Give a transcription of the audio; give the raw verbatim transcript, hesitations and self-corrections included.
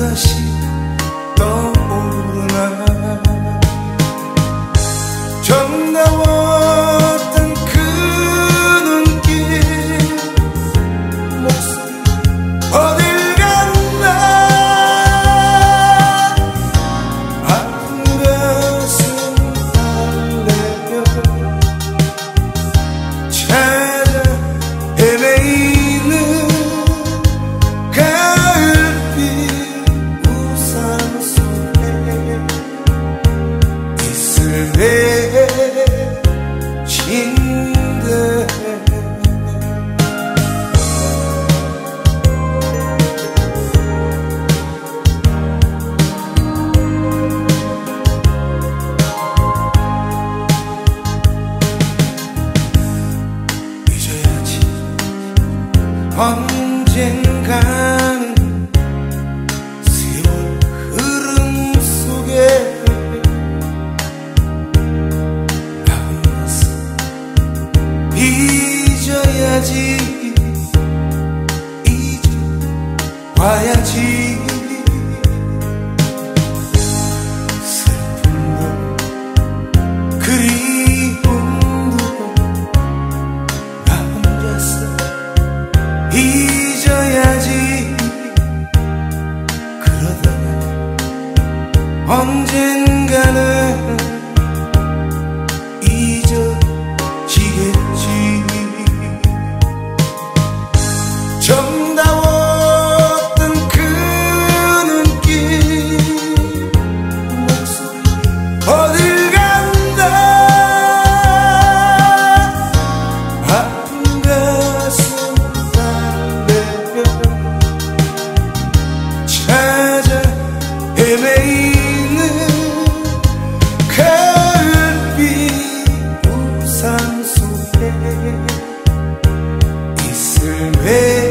私とHey